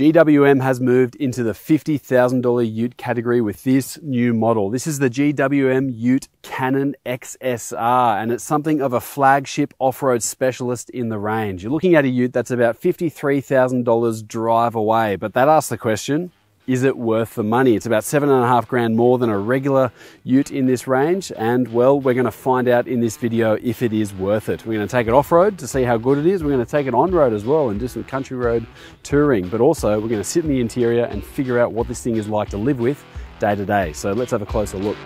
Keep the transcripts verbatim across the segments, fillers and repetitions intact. G W M has moved into the fifty thousand dollar Ute category with this new model. This is the G W M Ute Cannon X S R, and it's something of a flagship off-road specialist in the range. You're looking at a Ute that's about fifty-three thousand dollars drive away, but that asks the question, is it worth the money? It's about seven and a half grand more than a regular Ute in this range, and well, we're going to find out in this video if it is worth it. We're going to take it off-road to see how good it is. We're going to take it on-road as well and do some country road touring, but also we're going to sit in the interior and figure out what this thing is like to live with day to day. So let's have a closer look.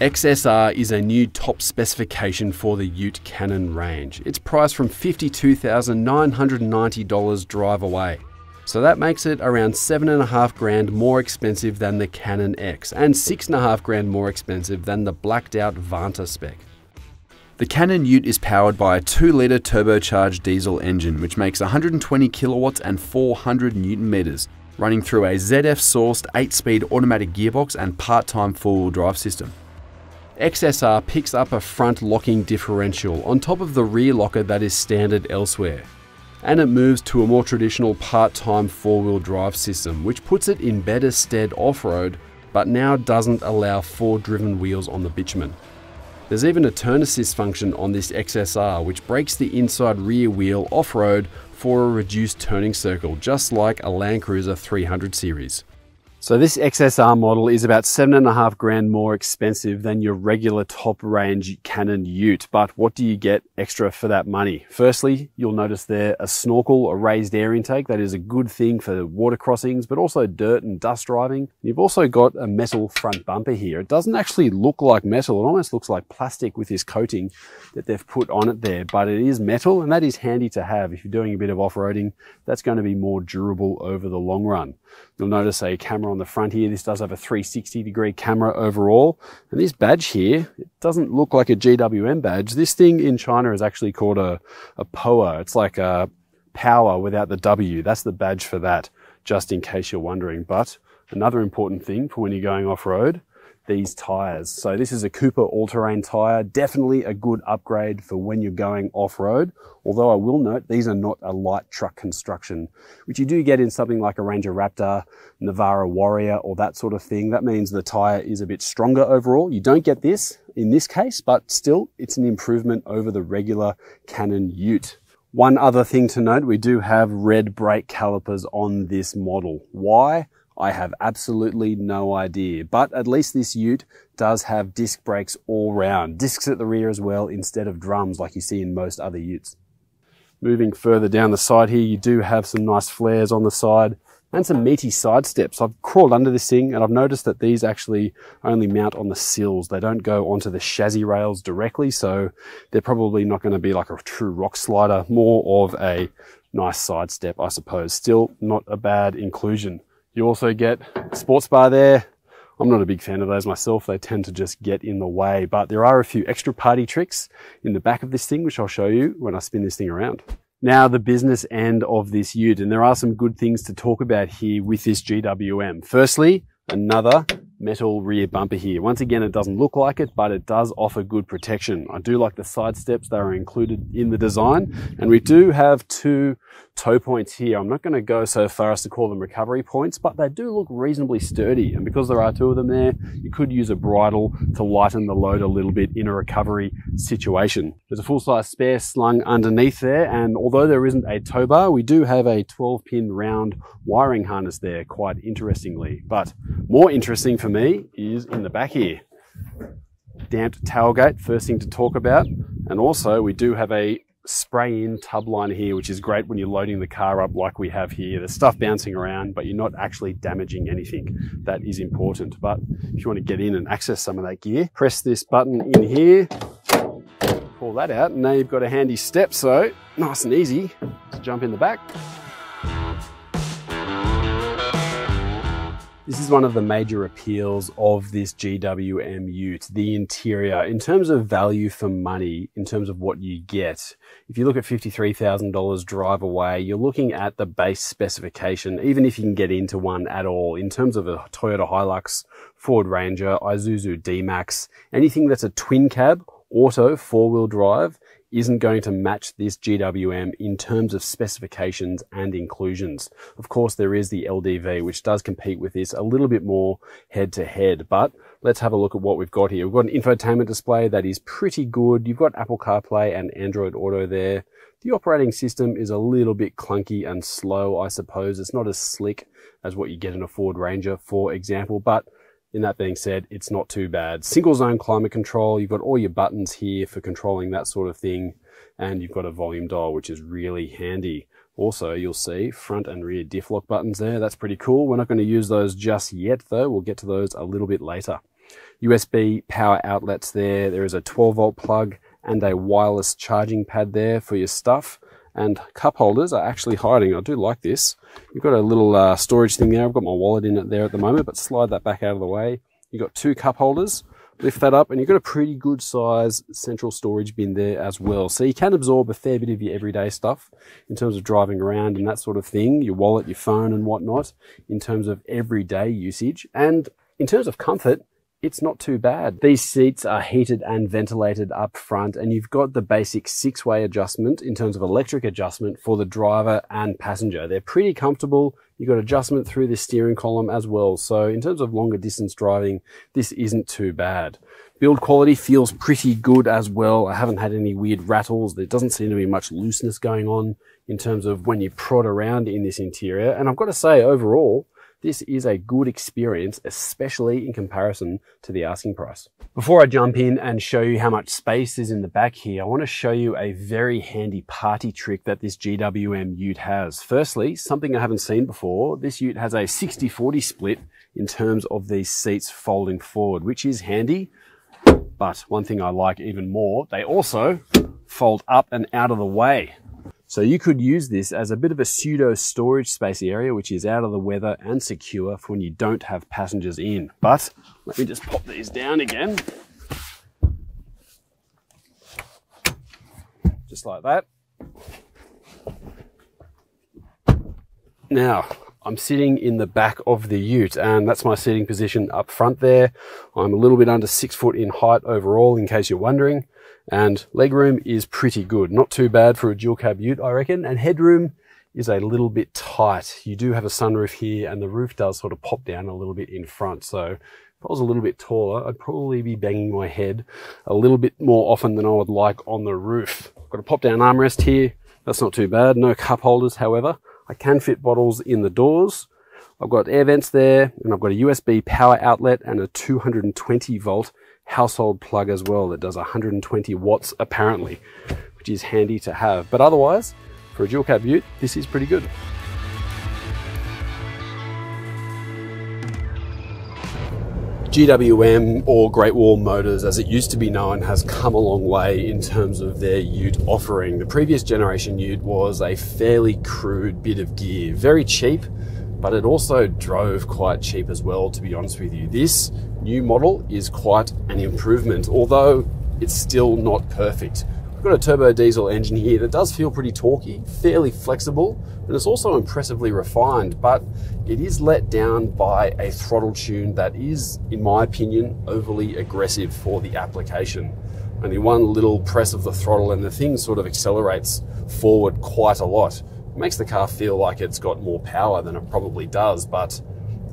X S R is a new top specification for the Ute Cannon range. It's priced from fifty-two thousand nine hundred ninety dollars drive away. So that makes it around seven and a half grand more expensive than the Cannon X, and six and a half grand more expensive than the blacked out Vanta spec. The Cannon Ute is powered by a two litre turbocharged diesel engine, which makes one hundred twenty kilowatts and four hundred newton meters, running through a Z F sourced eight speed automatic gearbox and part-time four-wheel drive system. X S R picks up a front locking differential on top of the rear locker that is standard elsewhere, and it moves to a more traditional part-time four-wheel drive system, which puts it in better stead off-road, but now doesn't allow four driven wheels on the bitumen. There's even a turn assist function on this X S R, which breaks the inside rear wheel off-road for a reduced turning circle, just like a Land Cruiser three hundred series. So this X S R model is about seven and a half grand more expensive than your regular top range Cannon Ute, but what do you get extra for that money? Firstly, you'll notice there a snorkel, a raised air intake. That is a good thing for water crossings, but also dirt and dust driving. You've also got a metal front bumper here. It doesn't actually look like metal. It almost looks like plastic with this coating that they've put on it there, but it is metal, and that is handy to have. If you're doing a bit of off-roading, that's going to be more durable over the long run. You'll notice a camera on the front here. This does have a three sixty degree camera overall, and this badge here, it doesn't look like a G W M badge. This thing in China is actually called a, a P O A. It's like a power without the W. That's the badge for that, just in case you're wondering. But another important thing for when you're going off-road, these tires. So this is a Cooper all-terrain tire, definitely a good upgrade for when you're going off-road. Although I will note, these are not a light truck construction, which you do get in something like a Ranger Raptor, Navara Warrior, or that sort of thing. That means the tire is a bit stronger overall. You don't get this in this case, but still it's an improvement over the regular Cannon Ute. One other thing to note, we do have red brake calipers on this model. Why? I have absolutely no idea, but at least this Ute does have disc brakes all round. Discs at the rear as well, instead of drums like you see in most other Utes. Moving further down the side here, you do have some nice flares on the side and some meaty side steps. I've crawled under this thing and I've noticed that these actually only mount on the sills. They don't go onto the chassis rails directly, so they're probably not going to be like a true rock slider, more of a nice side step, I suppose. Still not a bad inclusion. You also get sports bar there. I'm not a big fan of those myself. They tend to just get in the way, but there are a few extra party tricks in the back of this thing, which I'll show you when I spin this thing around. Now the business end of this Ute, and there are some good things to talk about here with this G W M. Firstly, another metal rear bumper here. Once again, it doesn't look like it, but it does offer good protection. I do like the side steps that are included in the design, and we do have two toe points here. I'm not going to go so far as to call them recovery points, but they do look reasonably sturdy, and because there are two of them there, you could use a bridle to lighten the load a little bit in a recovery situation. There's a full-size spare slung underneath there, and although there isn't a tow bar, we do have a twelve pin round wiring harness there, quite interestingly. But more interesting for me is in the back here. Damped tailgate, first thing to talk about. And also we do have a spray-in tub liner here, which is great when you're loading the car up like we have here. There's stuff bouncing around, but you're not actually damaging anything. That is important. But if you want to get in and access some of that gear, press this button in here, pull that out, and now you've got a handy step. So nice and easy to jump in the back. This is one of the major appeals of this G W M Ute, the interior. In terms of value for money, in terms of what you get, if you look at fifty-three thousand dollars drive away, you're looking at the base specification, even if you can get into one at all. In terms of a Toyota Hilux, Ford Ranger, Isuzu D-Max, anything that's a twin cab, auto, four-wheel drive, isn't going to match this G W M in terms of specifications and inclusions. Of course, there is the L D V, which does compete with this a little bit more head to head, but let's have a look at what we've got here. We've got an infotainment display that is pretty good. You've got Apple CarPlay and Android Auto there. The operating system is a little bit clunky and slow, I suppose. It's not as slick as what you get in a Ford Ranger, for example, but in that being said, it's not too bad. Single zone climate control, you've got all your buttons here for controlling that sort of thing, and you've got a volume dial, which is really handy. Also, you'll see front and rear diff lock buttons there. That's pretty cool. We're not going to use those just yet though. We'll get to those a little bit later. U S B power outlets there. There is a twelve volt plug and a wireless charging pad there for your stuff. And cup holders are actually hiding. I do like this. You've got a little uh, storage thing there. I've got my wallet in it there at the moment, but slide that back out of the way. You've got two cup holders. Lift that up and you've got a pretty good size central storage bin there as well. So you can absorb a fair bit of your everyday stuff in terms of driving around and that sort of thing, your wallet, your phone and whatnot, in terms of everyday usage. And in terms of comfort, it's not too bad. These seats are heated and ventilated up front, and you've got the basic six-way adjustment in terms of electric adjustment for the driver and passenger. They're pretty comfortable. You've got adjustment through the steering column as well. So in terms of longer distance driving, this isn't too bad. Build quality feels pretty good as well. I haven't had any weird rattles. There doesn't seem to be much looseness going on in terms of when you prod around in this interior. And I've got to say, overall, this is a good experience, especially in comparison to the asking price. Before I jump in and show you how much space is in the back here, I want to show you a very handy party trick that this G W M Ute has. Firstly, something I haven't seen before, this Ute has a sixty forty split in terms of these seats folding forward, which is handy. But one thing I like even more, they also fold up and out of the way. So you could use this as a bit of a pseudo storage space area, which is out of the weather and secure for when you don't have passengers in. But let me just pop these down again. Just like that. Now, I'm sitting in the back of the Ute, and that's my seating position up front there. I'm a little bit under six foot in height overall, in case you're wondering. And legroom is pretty good. Not too bad for a dual cab Ute, I reckon. And headroom is a little bit tight. You do have a sunroof here, and the roof does sort of pop down a little bit in front. So if I was a little bit taller, I'd probably be banging my head a little bit more often than I would like on the roof. I've got a pop down armrest here. That's not too bad. No cup holders, however. I can fit bottles in the doors. I've got air vents there, and I've got a U S B power outlet and a two hundred twenty volt household plug as well that does one hundred twenty watts apparently, which is handy to have. But otherwise, for a dual cab Ute, this is pretty good. G W M, or Great Wall Motors as it used to be known, has come a long way in terms of their Ute offering. The previous generation Ute was a fairly crude bit of gear, very cheap, but it also drove quite cheap as well, to be honest with you. This new model is quite an improvement, although it's still not perfect. We've got a turbo diesel engine here that does feel pretty torquey, fairly flexible, and it's also impressively refined, but it is let down by a throttle tune that is, in my opinion, overly aggressive for the application. Only one little press of the throttle and the thing sort of accelerates forward quite a lot. It makes the car feel like it's got more power than it probably does, but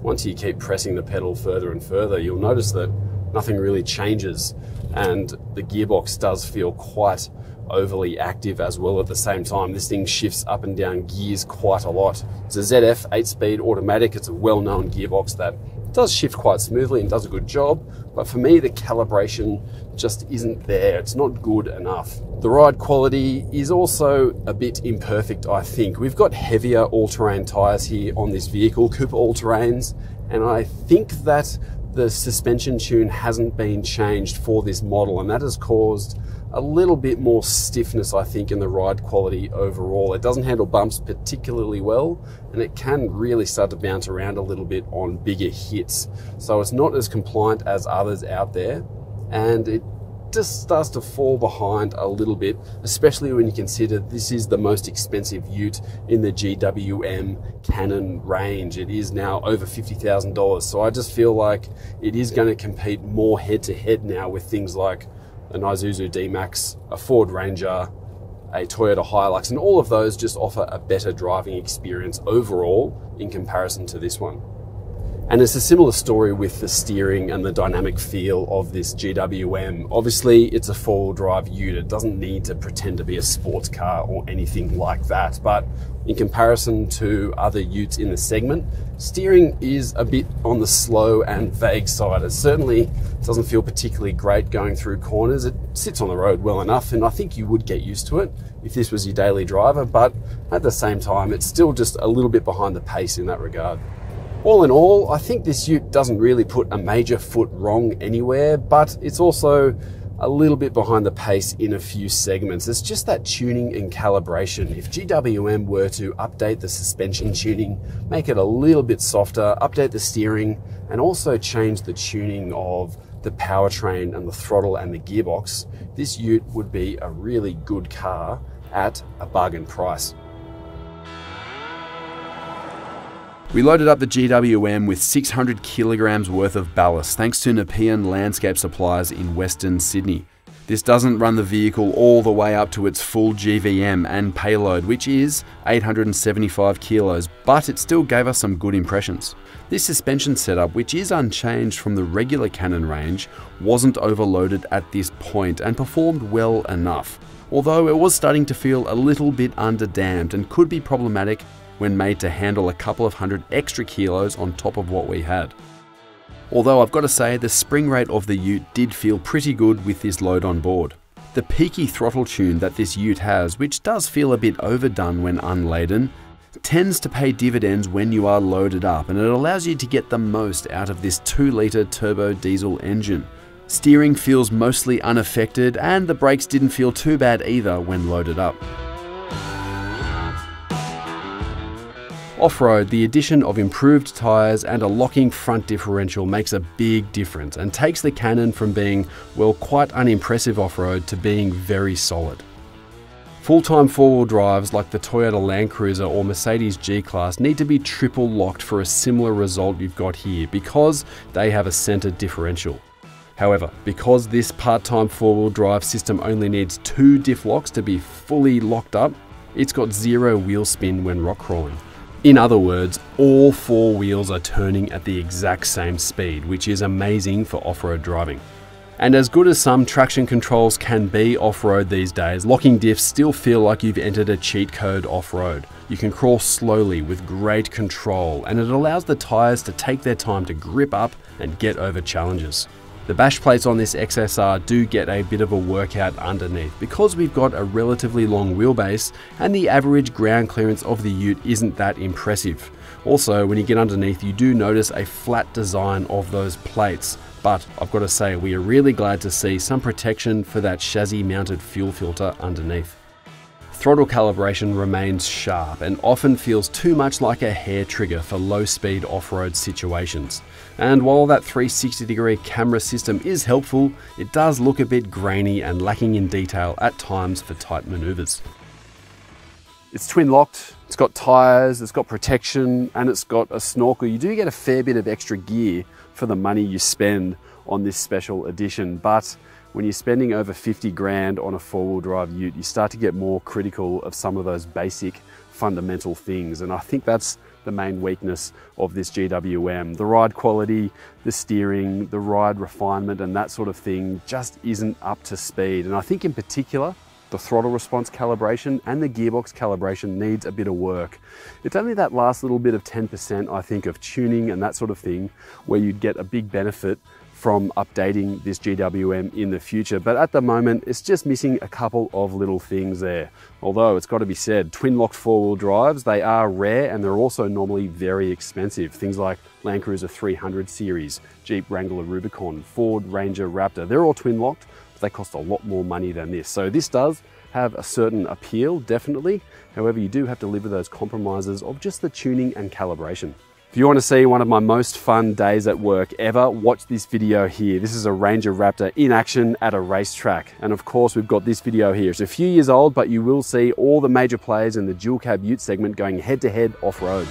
once you keep pressing the pedal further and further, you'll notice that nothing really changes, and the gearbox does feel quite overly active as well at the same time. This thing shifts up and down gears quite a lot. It's a Z F eight-speed automatic. It's a well-known gearbox that does shift quite smoothly and does a good job, but for me the calibration just isn't there. It's not good enough. The ride quality is also a bit imperfect, I think. We've got heavier all-terrain tires here on this vehicle, Cooper all-terrains, and I think that the suspension tune hasn't been changed for this model, and that has caused a little bit more stiffness, I think, in the ride quality overall. It doesn't handle bumps particularly well, and it can really start to bounce around a little bit on bigger hits. So it's not as compliant as others out there, and it just starts to fall behind a little bit, especially when you consider this is the most expensive ute in the G W M Cannon range. It is now over fifty thousand dollars, so I just feel like it is going to compete more head-to-head now with things like an Isuzu D-Max, a Ford Ranger, a Toyota Hilux, and all of those just offer a better driving experience overall in comparison to this one. And it's a similar story with the steering and the dynamic feel of this G W M. Obviously, it's a four-wheel drive ute. It doesn't need to pretend to be a sports car or anything like that. But in comparison to other utes in the segment, steering is a bit on the slow and vague side. It certainly doesn't feel particularly great going through corners. It sits on the road well enough, and I think you would get used to it if this was your daily driver. But at the same time, it's still just a little bit behind the pace in that regard. All in all, I think this ute doesn't really put a major foot wrong anywhere, but it's also a little bit behind the pace in a few segments. It's just that tuning and calibration. If G W M were to update the suspension tuning, make it a little bit softer, update the steering, and also change the tuning of the powertrain and the throttle and the gearbox, this ute would be a really good car at a bargain price. We loaded up the G W M with six hundred kilograms worth of ballast thanks to Nepean Landscape Supplies in Western Sydney. This doesn't run the vehicle all the way up to its full G V M and payload, which is eight hundred seventy-five kilos, but it still gave us some good impressions. This suspension setup, which is unchanged from the regular Cannon range, wasn't overloaded at this point and performed well enough, although it was starting to feel a little bit underdamped and could be problematic when made to handle a couple of hundred extra kilos on top of what we had. Although I've got to say the spring rate of the ute did feel pretty good with this load on board. The peaky throttle tune that this ute has, which does feel a bit overdone when unladen, tends to pay dividends when you are loaded up, and it allows you to get the most out of this two litre turbo diesel engine. Steering feels mostly unaffected, and the brakes didn't feel too bad either when loaded up. Off-road, the addition of improved tyres and a locking front differential makes a big difference and takes the Cannon from being, well, quite unimpressive off-road to being very solid. Full-time four-wheel drives like the Toyota Land Cruiser or Mercedes G-Class need to be triple locked for a similar result you've got here because they have a centred differential. However, because this part-time four-wheel drive system only needs two diff locks to be fully locked up, it's got zero wheel spin when rock crawling. In other words, all four wheels are turning at the exact same speed, which is amazing for off-road driving. And as good as some traction controls can be off-road these days, locking diffs still feel like you've entered a cheat code off-road. You can crawl slowly with great control, and it allows the tyres to take their time to grip up and get over challenges. The bash plates on this X S R do get a bit of a workout underneath because we've got a relatively long wheelbase and the average ground clearance of the ute isn't that impressive. Also, when you get underneath, you do notice a flat design of those plates, but I've got to say we are really glad to see some protection for that chassis mounted fuel filter underneath. Throttle calibration remains sharp and often feels too much like a hair trigger for low-speed off-road situations. And while that three sixty degree camera system is helpful, it does look a bit grainy and lacking in detail at times for tight maneuvers. It's twin locked, it's got tyres, it's got protection, and it's got a snorkel. You do get a fair bit of extra gear for the money you spend on this special edition, but when you're spending over fifty grand on a four-wheel drive ute, you start to get more critical of some of those basic fundamental things. And I think that's the main weakness of this G W M. The ride quality, the steering, the ride refinement and that sort of thing just isn't up to speed. And I think in particular, the throttle response calibration and the gearbox calibration needs a bit of work. It's only that last little bit of ten percent, I think, of tuning and that sort of thing, where you'd get a big benefit from updating this G W M in the future, but at the moment it's just missing a couple of little things there. Although it's got to be said, twin locked four-wheel drives, they are rare and they're also normally very expensive. Things like Land Cruiser three hundred series, Jeep Wrangler Rubicon, Ford Ranger Raptor, they're all twin locked, but they cost a lot more money than this. So this does have a certain appeal, definitely. However, you do have to live with those compromises of just the tuning and calibration. If you want to see one of my most fun days at work ever, watch this video here. This is a Ranger Raptor in action at a racetrack. And of course, we've got this video here. It's a few years old, but you will see all the major players in the dual cab ute segment going head to head off-road.